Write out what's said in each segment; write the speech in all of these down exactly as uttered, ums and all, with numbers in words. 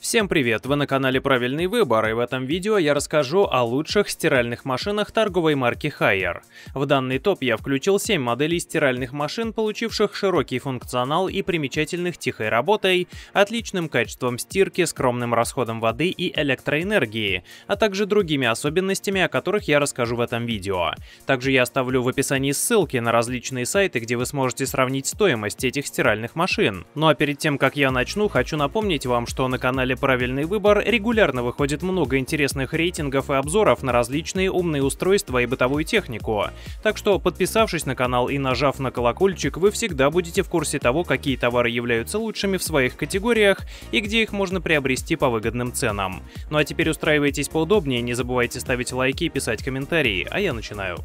Всем привет! Вы на канале Правильный Выбор, и в этом видео я расскажу о лучших стиральных машинах торговой марки Haier. В данный топ я включил семь моделей стиральных машин, получивших широкий функционал и примечательных тихой работой, отличным качеством стирки, скромным расходом воды и электроэнергии, а также другими особенностями, о которых я расскажу в этом видео. Также я оставлю в описании ссылки на различные сайты, где вы сможете сравнить стоимость этих стиральных машин. Ну а перед тем, как я начну, хочу напомнить вам, что на канале Правильный Выбор регулярно выходит много интересных рейтингов и обзоров на различные умные устройства и бытовую технику. Так что, подписавшись на канал и нажав на колокольчик, вы всегда будете в курсе того, какие товары являются лучшими в своих категориях и где их можно приобрести по выгодным ценам. Ну а теперь устраивайтесь поудобнее, не забывайте ставить лайки и писать комментарии, а я начинаю.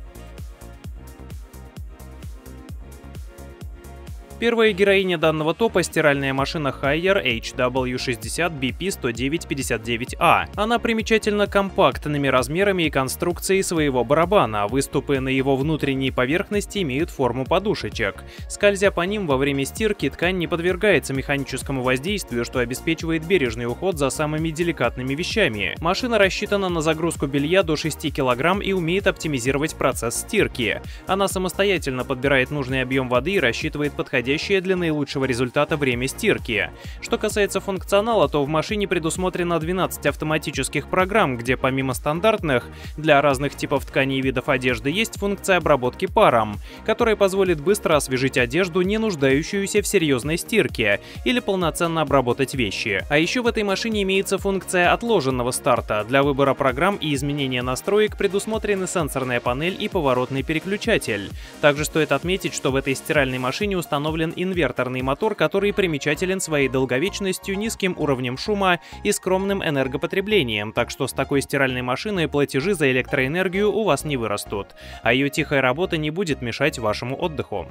Первая героиня данного топа – стиральная машина Haier эйч дабл ю шестьдесят би пи сто девять пятьдесят девять а. Она примечательна компактными размерами и конструкцией своего барабана, выступы на его внутренней поверхности имеют форму подушечек. Скользя по ним во время стирки, ткань не подвергается механическому воздействию, что обеспечивает бережный уход за самыми деликатными вещами. Машина рассчитана на загрузку белья до шести килограмм и умеет оптимизировать процесс стирки. Она самостоятельно подбирает нужный объем воды и рассчитывает подходящий для наилучшего результата время стирки. Что касается функционала, то в машине предусмотрено двенадцать автоматических программ, где помимо стандартных, для разных типов тканей и видов одежды есть функция обработки паром, которая позволит быстро освежить одежду, не нуждающуюся в серьезной стирке, или полноценно обработать вещи. А еще в этой машине имеется функция отложенного старта. Для выбора программ и изменения настроек предусмотрены сенсорная панель и поворотный переключатель. Также стоит отметить, что в этой стиральной машине установлен инверторный мотор, который примечателен своей долговечностью, низким уровнем шума и скромным энергопотреблением, так что с такой стиральной машиной платежи за электроэнергию у вас не вырастут, а ее тихая работа не будет мешать вашему отдыху.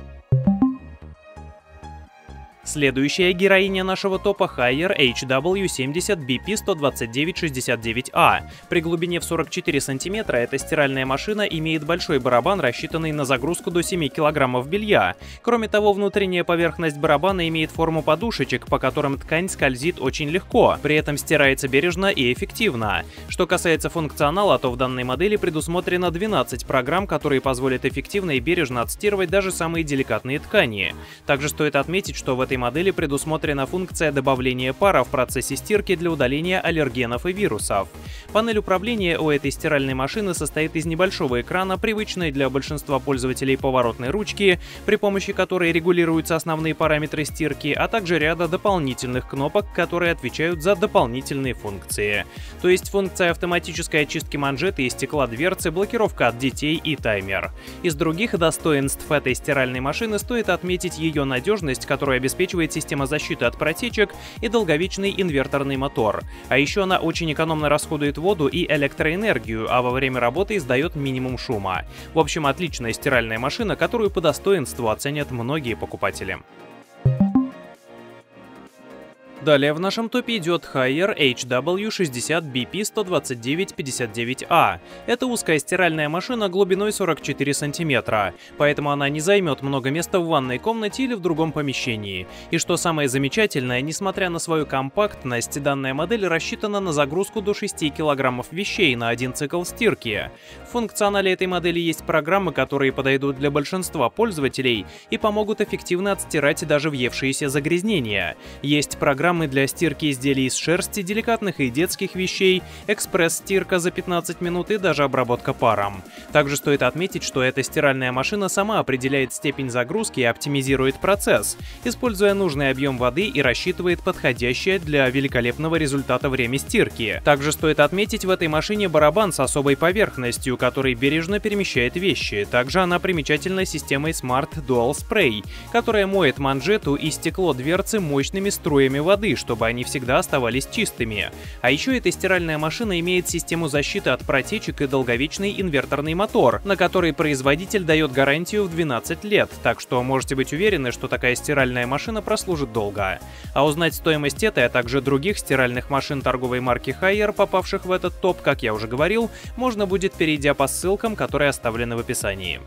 Следующая героиня нашего топа – Haier эйч дабл ю семьдесят би пи сто двадцать девять шестьдесят девять а. При глубине в сорок четыре сантиметра эта стиральная машина имеет большой барабан, рассчитанный на загрузку до семи килограммов белья. Кроме того, внутренняя поверхность барабана имеет форму подушечек, по которым ткань скользит очень легко, при этом стирается бережно и эффективно. Что касается функционала, то в данной модели предусмотрено двенадцать программ, которые позволят эффективно и бережно отстирывать даже самые деликатные ткани. Также стоит отметить, что в этой модели предусмотрена функция добавления пара в процессе стирки для удаления аллергенов и вирусов. Панель управления у этой стиральной машины состоит из небольшого экрана, привычной для большинства пользователей поворотной ручки, при помощи которой регулируются основные параметры стирки, а также ряда дополнительных кнопок, которые отвечают за дополнительные функции. То есть функция автоматической очистки манжеты и стекла дверцы, блокировка от детей и таймер. Из других достоинств этой стиральной машины стоит отметить ее надежность, которая обеспечивает система защиты от протечек и долговечный инверторный мотор. А еще она очень экономно расходует воду и электроэнергию, а во время работы издает минимум шума. В общем, отличная стиральная машина, которую по достоинству оценят многие покупатели. Далее в нашем топе идет Haier эйч дабл ю шестьдесят би пи сто двадцать девять пятьдесят девять а. Это узкая стиральная машина глубиной сорок четыре сантиметра, поэтому она не займет много места в ванной комнате или в другом помещении. И что самое замечательное, несмотря на свою компактность, данная модель рассчитана на загрузку до шести килограммов вещей на один цикл стирки. В функционале этой модели есть программы, которые подойдут для большинства пользователей и помогут эффективно отстирать даже въевшиеся загрязнения. Есть программы для стирки изделий из шерсти, деликатных и детских вещей, экспресс-стирка за пятнадцать минут и даже обработка паром. Также стоит отметить, что эта стиральная машина сама определяет степень загрузки и оптимизирует процесс, используя нужный объем воды и рассчитывает подходящее для великолепного результата время стирки. Также стоит отметить в этой машине барабан с особой поверхностью, который бережно перемещает вещи. Также она примечательна системой Smart Dual Spray, которая моет манжету и стекло дверцы мощными струями воды, чтобы они всегда оставались чистыми. А еще эта стиральная машина имеет систему защиты от протечек и долговечный инверторный мотор, на который производитель дает гарантию в двенадцать лет, так что можете быть уверены, что такая стиральная машина прослужит долго. А узнать стоимость этой, а также других стиральных машин торговой марки Haier, попавших в этот топ, как я уже говорил, можно будет, перейдя по ссылкам, которые оставлены в описании.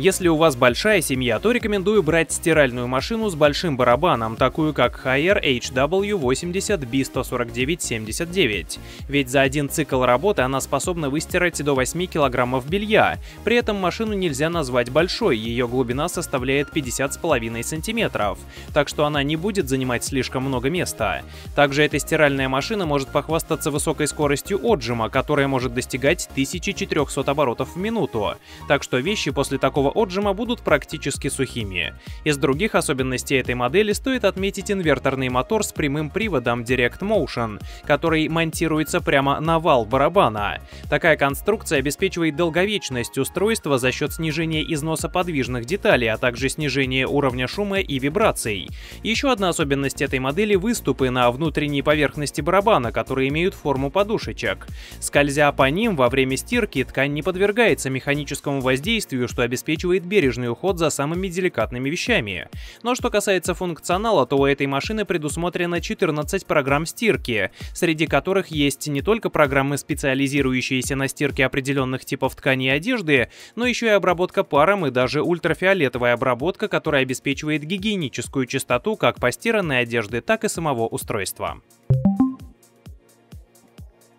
Если у вас большая семья, то рекомендую брать стиральную машину с большим барабаном, такую как Haier эйч дабл ю восемьдесят би сто сорок девять семьдесят девять, ведь за один цикл работы она способна выстирать до восьми килограммов белья. При этом машину нельзя назвать большой, ее глубина составляет пятьдесят с половиной сантиметров, так что она не будет занимать слишком много места. Также эта стиральная машина может похвастаться высокой скоростью отжима, которая может достигать тысячи четырёхсот оборотов в минуту, так что вещи после такого отжима будут практически сухими. Из других особенностей этой модели стоит отметить инверторный мотор с прямым приводом Direct Motion, который монтируется прямо на вал барабана. Такая конструкция обеспечивает долговечность устройства за счет снижения износа подвижных деталей, а также снижения уровня шума и вибраций. Еще одна особенность этой модели – выступы на внутренней поверхности барабана, которые имеют форму подушечек. Скользя по ним во время стирки, ткань не подвергается механическому воздействию, что обеспечивает бережный уход за самыми деликатными вещами. Но что касается функционала, то у этой машины предусмотрено четырнадцать программ стирки, среди которых есть не только программы, специализирующиеся на стирке определенных типов ткани и одежды, но еще и обработка паром и даже ультрафиолетовая обработка, которая обеспечивает гигиеническую чистоту как постиранной одежды, так и самого устройства.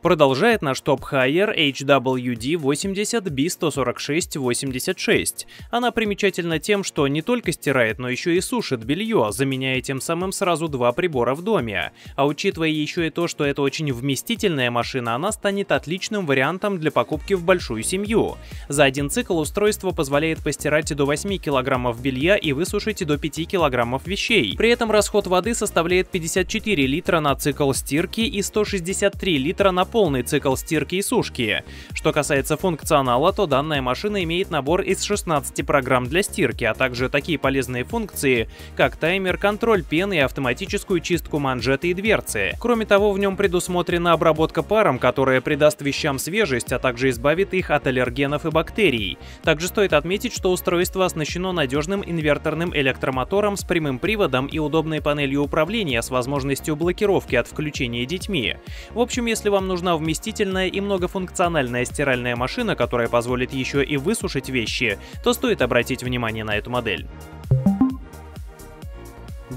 Продолжает наш топ Haier эйч дабл ю ди восемьдесят би сто сорок шесть восемьдесят шесть. Она примечательна тем, что не только стирает, но еще и сушит белье, заменяя тем самым сразу два прибора в доме. А учитывая еще и то, что это очень вместительная машина, она станет отличным вариантом для покупки в большую семью. За один цикл устройство позволяет постирать до восьми килограммов белья и высушить до пяти килограммов вещей. При этом расход воды составляет пятьдесят четыре литра на цикл стирки и сто шестьдесят три литра на полный цикл стирки и сушки. Что касается функционала, то данная машина имеет набор из шестнадцати программ для стирки, а также такие полезные функции, как таймер, контроль пены и автоматическую чистку манжеты и дверцы. Кроме того, в нем предусмотрена обработка паром, которая придаст вещам свежесть, а также избавит их от аллергенов и бактерий. Также стоит отметить, что устройство оснащено надежным инверторным электромотором с прямым приводом и удобной панелью управления с возможностью блокировки от включения детьми. В общем, если вам нужно нужна вместительная и многофункциональная стиральная машина, которая позволит еще и высушить вещи, то стоит обратить внимание на эту модель.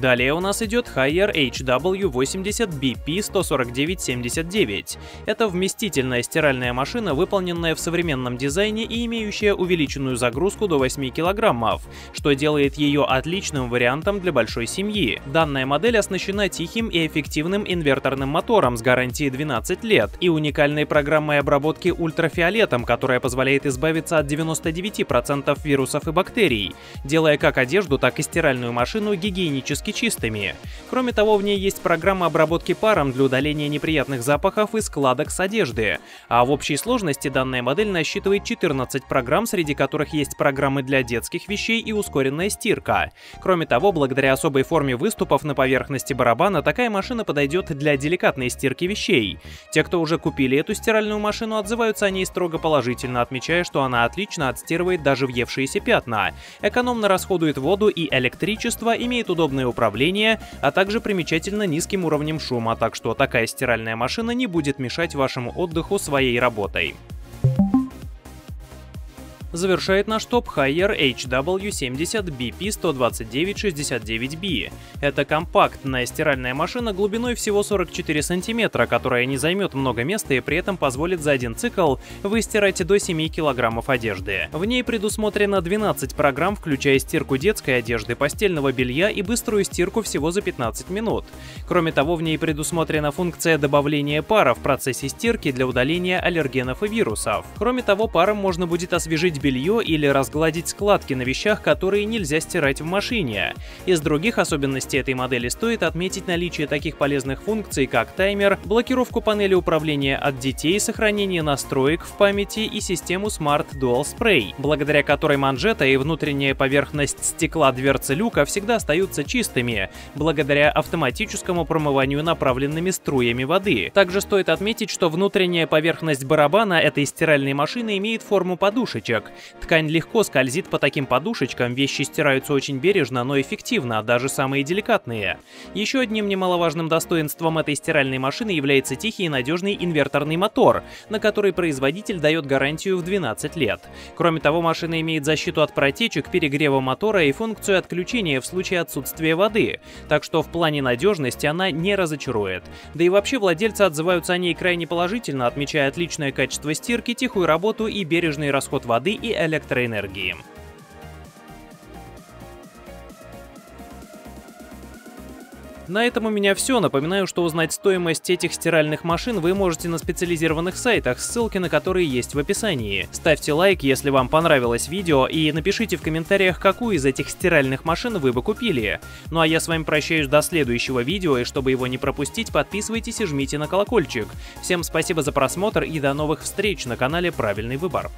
Далее у нас идет Haier эйч дабл ю восемьдесят би пи сто сорок девять семьдесят девять. Это вместительная стиральная машина, выполненная в современном дизайне и имеющая увеличенную загрузку до восьми килограммов, что делает ее отличным вариантом для большой семьи. Данная модель оснащена тихим и эффективным инверторным мотором с гарантией двенадцать лет и уникальной программой обработки ультрафиолетом, которая позволяет избавиться от девяноста девяти процентов вирусов и бактерий, делая как одежду, так и стиральную машину гигиенически чистыми. Кроме того, в ней есть программа обработки паром для удаления неприятных запахов и складок с одежды. А в общей сложности данная модель насчитывает четырнадцать программ, среди которых есть программы для детских вещей и ускоренная стирка. Кроме того, благодаря особой форме выступов на поверхности барабана, такая машина подойдет для деликатной стирки вещей. Те, кто уже купили эту стиральную машину, отзываются о ней строго положительно, отмечая, что она отлично отстирывает даже въевшиеся пятна, экономно расходует воду и электричество, имеет удобные управления, а также примечательно низким уровнем шума, так что такая стиральная машина не будет мешать вашему отдыху своей работой. Завершает наш топ Haier эйч дабл ю семьдесят би пи сто двадцать девять шестьдесят девять би. Это компактная стиральная машина глубиной всего сорок четыре сантиметра, которая не займет много места и при этом позволит за один цикл выстирать до семи килограммов одежды. В ней предусмотрено двенадцать программ, включая стирку детской одежды, постельного белья и быструю стирку всего за пятнадцать минут. Кроме того, в ней предусмотрена функция добавления пара в процессе стирки для удаления аллергенов и вирусов. Кроме того, паром можно будет освежить белье или разгладить складки на вещах, которые нельзя стирать в машине. Из других особенностей этой модели стоит отметить наличие таких полезных функций, как таймер, блокировку панели управления от детей, сохранение настроек в памяти и систему Smart Dual Spray, благодаря которой манжета и внутренняя поверхность стекла дверцы люка всегда остаются чистыми, благодаря автоматическому промыванию направленными струями воды. Также стоит отметить, что внутренняя поверхность барабана этой стиральной машины имеет форму подушечек, Ткань легко скользит по таким подушечкам, вещи стираются очень бережно, но эффективно, даже самые деликатные. Еще одним немаловажным достоинством этой стиральной машины является тихий и надежный инверторный мотор, на который производитель дает гарантию в двенадцать лет. Кроме того, машина имеет защиту от протечек, перегрева мотора и функцию отключения в случае отсутствия воды, так что в плане надежности она не разочарует. Да и вообще владельцы отзываются о ней крайне положительно, отмечая отличное качество стирки, тихую работу и бережный расход воды и электроэнергии. На этом у меня все. Напоминаю, что узнать стоимость этих стиральных машин вы можете на специализированных сайтах, ссылки на которые есть в описании. Ставьте лайк, если вам понравилось видео, и напишите в комментариях, какую из этих стиральных машин вы бы купили. Ну а я с вами прощаюсь до следующего видео, и чтобы его не пропустить, подписывайтесь и жмите на колокольчик. Всем спасибо за просмотр и до новых встреч на канале «Правильный выбор».